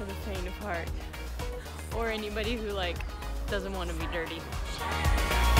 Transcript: for the faint of heart, or anybody who like doesn't want to be dirty.